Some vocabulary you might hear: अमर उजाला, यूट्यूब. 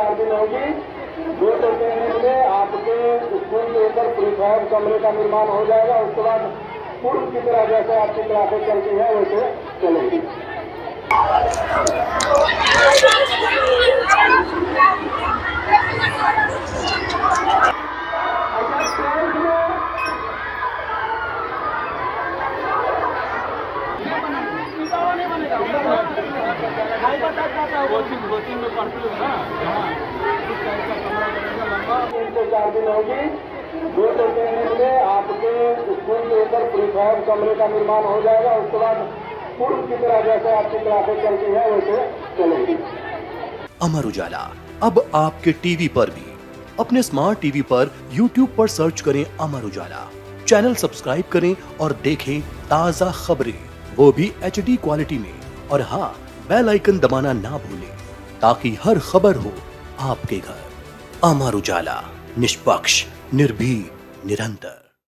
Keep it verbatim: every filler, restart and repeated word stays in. चार दिन होगी। दो सौ दिन में आपके स्कूल के ऊपर पुलिस और कमरे का निर्माण हो जाएगा। उसके बाद पूर्व की तरह जैसे आपकी क्लासेज चलती है वैसे चलेगी। कोचिंग कोचिंग में पढ़ती हूँ ना, यहाँ तीन से चार दिन होगी। दो सौ दिन में आपके स्कूल के ऊपर प्लेटफॉर्म कमरे का निर्माण हो जाएगा। उसके बाद पूर्व की तरह जैसे आपकी क्लासेज चलती है वैसे चलेगी। अमर उजाला अब आपके टीवी पर भी। अपने स्मार्ट टीवी पर यूट्यूब पर सर्च करें अमर उजाला चैनल, सब्सक्राइब करें और देखें ताज़ा खबरें, वो भी एच डी क्वालिटी में। और हाँ, बेल आइकन दबाना ना भूलें ताकि हर खबर हो आपके घर। अमर उजाला, निष्पक्ष, निर्भीक, निरंतर।